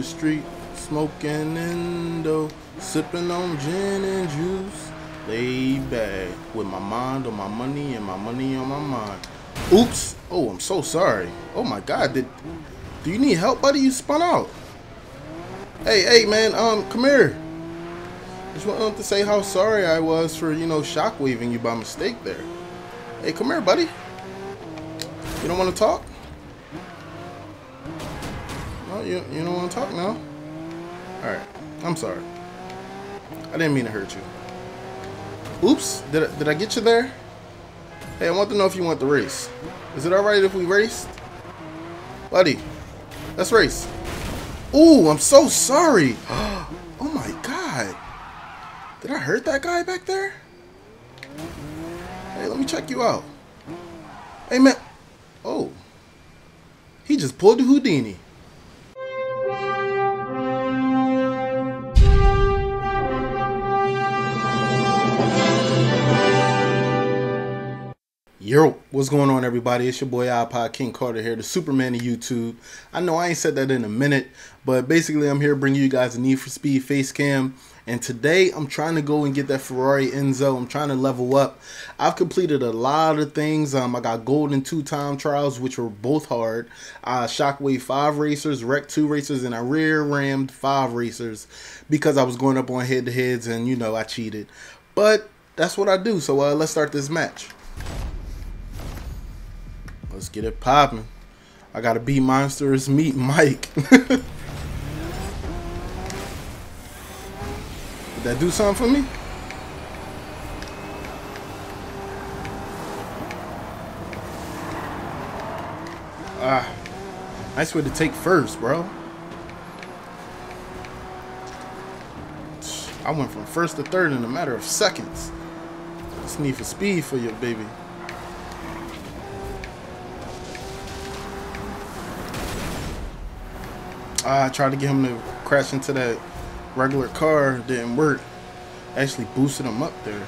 the street, smoking endo, sipping on gin and juice. Laid back with my mind on my money and my money on my mind. Oops! Oh, I'm so sorry. Oh my God! Do you need help, buddy? You spun out. Hey, man. Come here. Just wanted to say how sorry I was for, you know, shockwaving you by mistake there. Hey, come here, buddy. You don't want to talk? No, you don't want to talk now. All right. I'm sorry. I didn't mean to hurt you. Oops. Did I get you there? Hey, I want to know if you want the race. Is it all right if we raced? Buddy, let's race. Ooh, I'm so sorry. Oh my God. Did I hurt that guy back there? Hey, let me check you out. Hey, man. Oh. He just pulled a Houdini. Yo, what's going on, everybody? It's your boy iPod King Carter here, the Superman of YouTube. I know I ain't said that in a minute, but basically I'm here bringing you guys a Need for Speed face cam. And today I'm trying to go and get that Ferrari Enzo. I'm trying to level up. I've completed a lot of things. I got gold in 2 time trials, which were both hard. Shockwave 5 racers, wrecked 2 racers, and I rear rammed 5 racers because I was going up on head-to-heads and, you know, I cheated. But that's what I do, so let's start this match. Let's get it popping. I gotta beat Monsters Meet Mike. Did that do something for me? Ah, nice way to take first, bro. I went from first to third in a matter of seconds. It's Need for Speed for you, baby. I tried to get him to crash into that regular car, didn't work. Actually boosted him up there.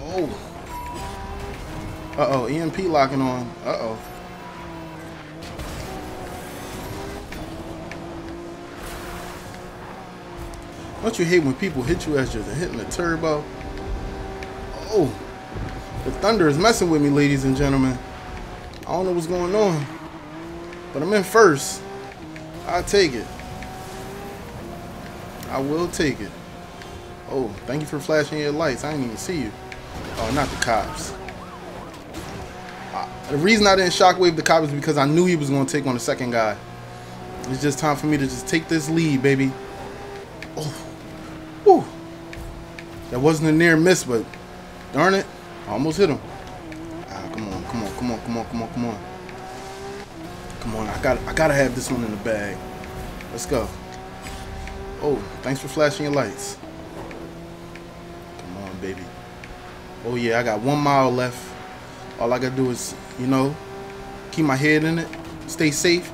Oh. Uh-oh, EMP locking on. Uh-oh. Don't you hate when people hit you as you're hitting the turbo? Oh. The thunder is messing with me, ladies and gentlemen. I don't know what's going on. But I'm in first. I'll take it. I will take it. Oh, thank you for flashing your lights. I didn't even see you. Oh, not the cops. The reason I didn't shockwave the cops is because I knew he was going to take on the second guy. It's just time for me to just take this lead, baby. Oh, woo. That wasn't a near miss, but darn it, I almost hit him. Ah, come on, come on, come on, come on, come on, come on. Come on, I gotta have this one in the bag. Let's go. Oh, thanks for flashing your lights. Come on, baby. Oh yeah, I got 1 mile left. All I gotta do is, you know, keep my head in it, stay safe,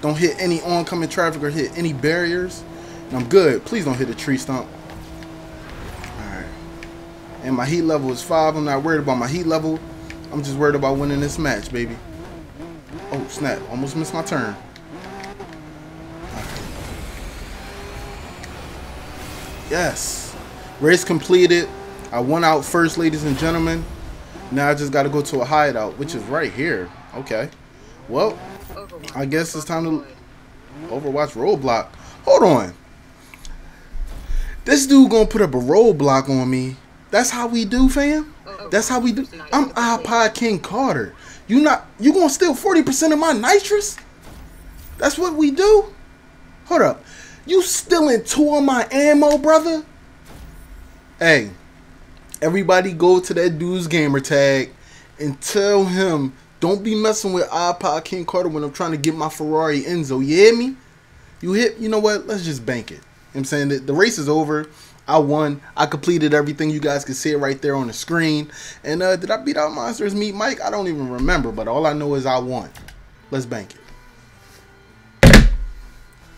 don't hit any oncoming traffic or hit any barriers, and I'm good. Please don't hit a tree stump. Alright. And my heat level is 5. I'm not worried about my heat level. I'm just worried about winning this match, baby. Oh, snap. Almost missed my turn. Yes. Race completed. I won out first, ladies and gentlemen. Now I just got to go to a hideout, which is right here. Okay. Well, I guess it's time to Overwatch roadblock. Hold on. This dude going to put up a roadblock on me. That's how we do, fam. That's how we do. I'm iPod King Carter. You gonna steal 40% of my nitrous? That's what we do? Hold up. You stealing 2 of my ammo, brother? Hey, everybody go to that dude's gamer tag and tell him don't be messing with iPod King Carter when I'm trying to get my Ferrari Enzo. You hear me? You know what? Let's just bank it. You know what I'm saying? The race is over. I won. I completed everything. You guys can see it right there on the screen. And did I beat out Monsters Meet Mike? I don't even remember, but all I know is I won. Let's bank it.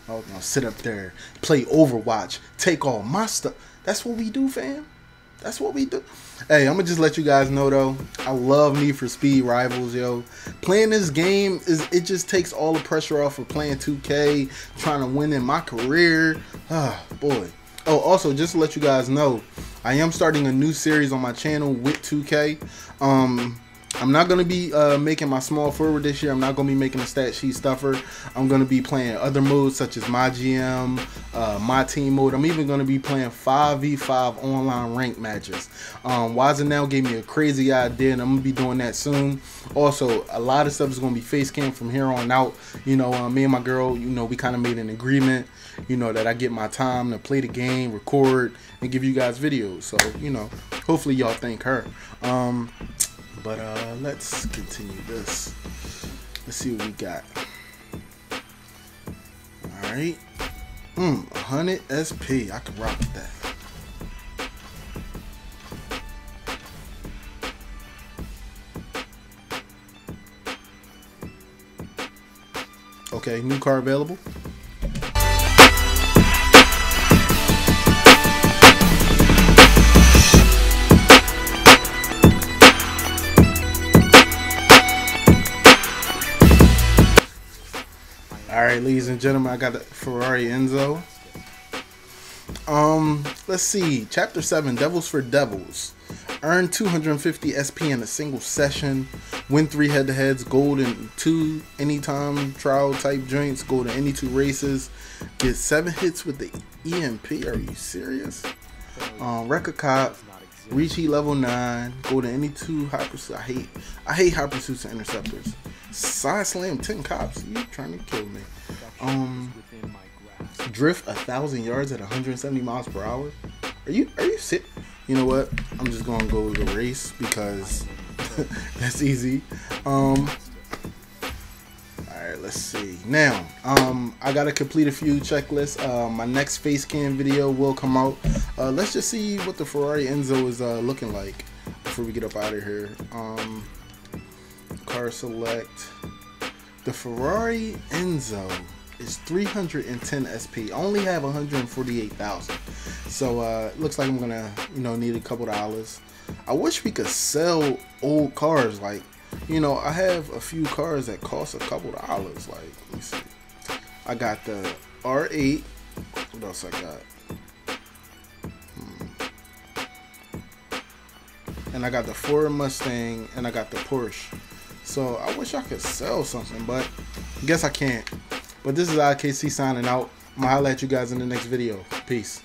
Oh, now sit up there, play Overwatch, take all my stuff. That's what we do, fam. That's what we do. Hey, I'm gonna just let you guys know though, I love Need for Speed Rivals, yo. Playing this game, it just takes all the pressure off of playing 2K, trying to win in my career. Ah, boy. Oh, also, just to let you guys know, I am starting a new series on my channel with 2K. I'm not going to be making my small forward this year. I'm not going to be making a stat sheet stuffer. I'm going to be playing other modes such as my GM, my team mode. I'm even going to be playing 5v5 online ranked matches. Wazanel gave me a crazy idea, and I'm going to be doing that soon. Also, a lot of stuff is going to be face cam from here on out. You know, me and my girl, you know, we kind of made an agreement, you know, that I get my time to play the game, record, and give you guys videos. So, you know, hopefully y'all thank her. But let's continue this. Let's see what we got. All right. 100 SP. I can rock with that. Okay, new car available. Alright, ladies and gentlemen, I got the Ferrari Enzo. Let's see. Chapter 7, Devils for Devils. Earn 250 SP in a single session. Win 3 head-to-heads. Gold in 2 anytime trial type joints. Gold in any 2 races. Get 7 hits with the EMP. Are you serious? Record cop. Reach heat level 9. Gold in any 2 high pursuits. I hate high pursuits and interceptors. Side slam 10 cops. You trying to kill me? Drift 1,000 yards at 170 miles per hour. Are you sick? You know what? I'm just gonna go with the race because that's easy. All right, let's see. Now, I gotta complete a few checklists. My next face cam video will come out. Let's just see what the Ferrari Enzo is looking like before we get up out of here. Car select. The Ferrari Enzo is 310 SP. I only have 148,000, so it looks like I'm gonna, you know, need a couple dollars. I wish we could sell old cars, like, you know, I have a few cars that cost a couple dollars. Like, let me see. I got the R8. What else I got? And I got the Ford Mustang, and I got the Porsche. So I wish I could sell something, but I guess I can't. But this is IKC signing out. I'm gonna holler at you guys in the next video. Peace.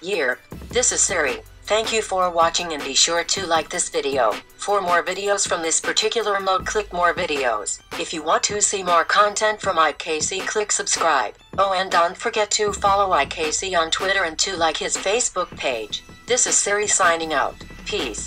Yeah, this is Siri. Thank you for watching, and be sure to like this video. For more videos from this particular mode, click more videos. If you want to see more content from IKC, click subscribe. Oh, and don't forget to follow IKC on Twitter and to like his Facebook page. This is Siri signing out. Peace.